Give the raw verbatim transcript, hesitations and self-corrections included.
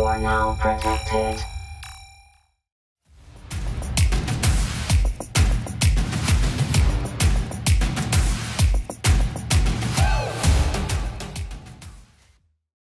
You are now protected.